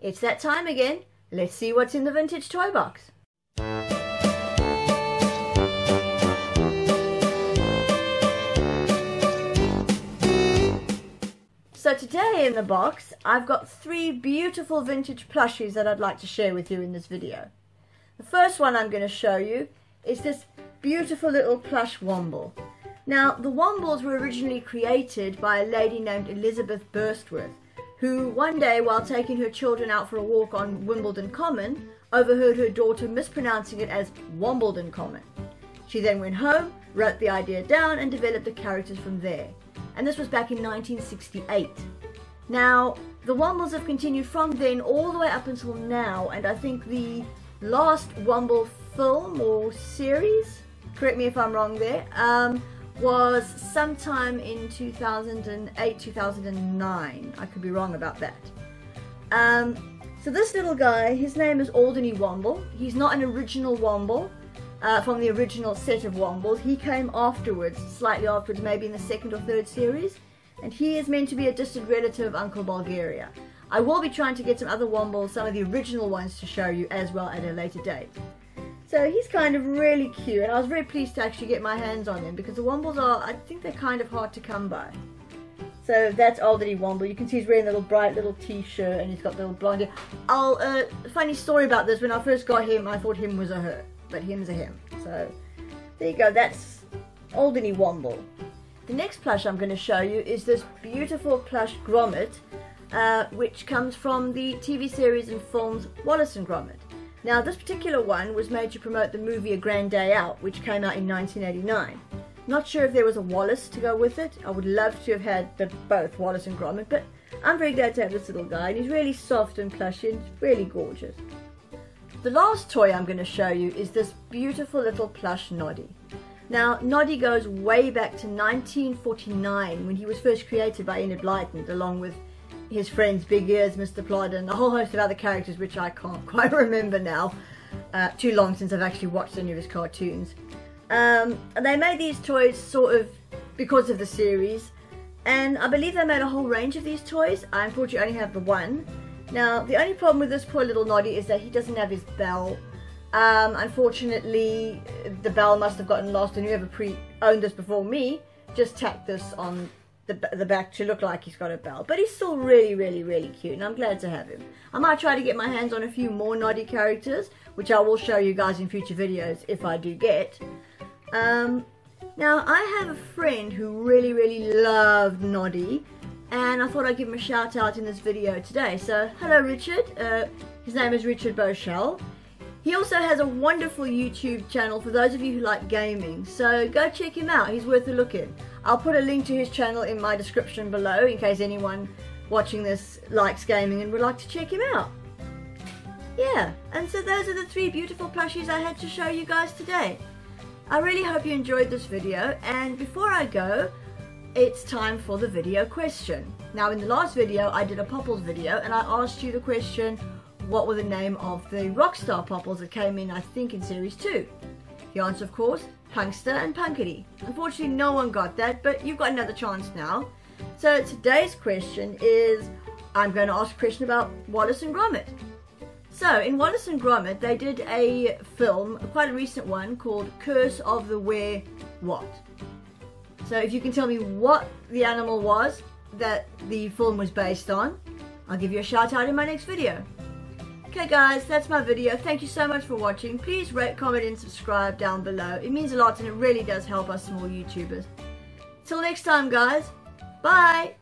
It's that time again. Let's see what's in the Vintage Toy Box. So today in the box, I've got three beautiful vintage plushies that I'd like to share with you in this video. The first one I'm going to show you is this beautiful little plush Womble. Now, the Wombles were originally created by a lady named Elizabeth Burstworth, who one day, while taking her children out for a walk on Wimbledon Common, overheard her daughter mispronouncing it as Wombledon Common. She then went home, wrote the idea down and developed the characters from there. And this was back in 1968. Now, the Wombles have continued from then all the way up until now, and I think the last Womble film or series, correct me if I'm wrong there, was sometime in 2008, 2009. I could be wrong about that. So this little guy, his name is Alderney Womble. He's not an original Womble. From the original set of Wombles. He came afterwards, slightly afterwards, maybe in the second or third series, and he is meant to be a distant relative of Uncle Bulgaria. I will be trying to get some other Wombles, some of the original ones, to show you as well at a later date. So he's kind of really cute, and I was very pleased to actually get my hands on him, because the Wombles are, I think they're kind of hard to come by. So that's Alderney Womble. You can see he's wearing a little bright little t-shirt, and he's got little blonde hair. Funny story about this, when I first got him, I thought him was a her. But him's a him. So there you go, that's Alderney Womble. The next plush I'm going to show you is this beautiful plush Gromit, which comes from the TV series and films Wallace and Gromit. Now, this particular one was made to promote the movie A Grand Day Out, which came out in 1989. Not sure if there was a Wallace to go with it. I would love to have had both Wallace and Gromit, but I'm very glad to have this little guy, and he's really soft and plushy and really gorgeous. The last toy I'm going to show you is this beautiful little plush Noddy. Now, Noddy goes way back to 1949, when he was first created by Enid Blyton, along with his friends Big Ears, Mr Plod and a whole host of other characters which I can't quite remember now. Too long since I've actually watched any of his cartoons. And they made these toys sort of because of the series, and I believe they made a whole range of these toys. I unfortunately only have the one. Now, the only problem with this poor little Noddy is that he doesn't have his bell. Unfortunately, the bell must have gotten lost, and whoever pre-owned this before me just tacked this on the back to look like he's got a bell. But he's still really, really, really cute, and I'm glad to have him. I might try to get my hands on a few more Noddy characters, which I will show you guys in future videos if I do get. Now, I have a friend who really, really loved Noddy, and I thought I'd give him a shout out in this video today. So, hello Richard. His name is Richard Beauchell. He also has a wonderful YouTube channel for those of you who like gaming. So go check him out, he's worth a look in. I'll put a link to his channel in my description below in case anyone watching this likes gaming and would like to check him out. Yeah, and so those are the three beautiful plushies I had to show you guys today. I really hope you enjoyed this video, and before I go, it's time for the video question. Now, in the last video I did a Popples video, and I asked you the question, what were the name of the Rockstar Popples that came in, I think, in series 2? The answer, of course, Punkster and Punkety. Unfortunately no one got that, but you've got another chance now. So today's question is, I'm going to ask a question about Wallace and Gromit. So in Wallace and Gromit they did a film, quite a recent one, called Curse of the Were-What. So if you can tell me what the animal was that the film was based on, I'll give you a shout out in my next video. Okay guys, that's my video. Thank you so much for watching. Please rate, comment and subscribe down below. It means a lot, and it really does help us small YouTubers. Till next time guys, bye!